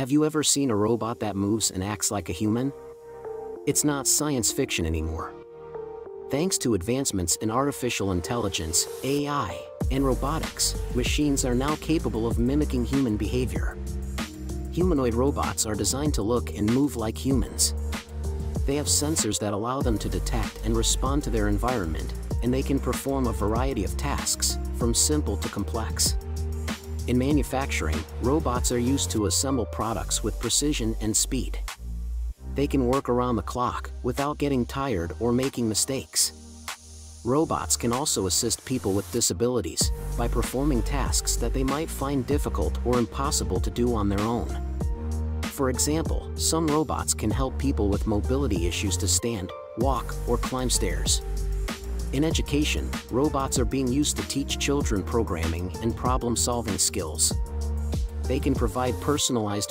Have you ever seen a robot that moves and acts like a human? It's not science fiction anymore. Thanks to advancements in artificial intelligence, AI, and robotics, machines are now capable of mimicking human behavior. Humanoid robots are designed to look and move like humans. They have sensors that allow them to detect and respond to their environment, and they can perform a variety of tasks, from simple to complex. In manufacturing, robots are used to assemble products with precision and speed. They can work around the clock without getting tired or making mistakes. Robots can also assist people with disabilities by performing tasks that they might find difficult or impossible to do on their own. For example, some robots can help people with mobility issues to stand, walk, or climb stairs. In education, robots are being used to teach children programming and problem-solving skills. They can provide personalized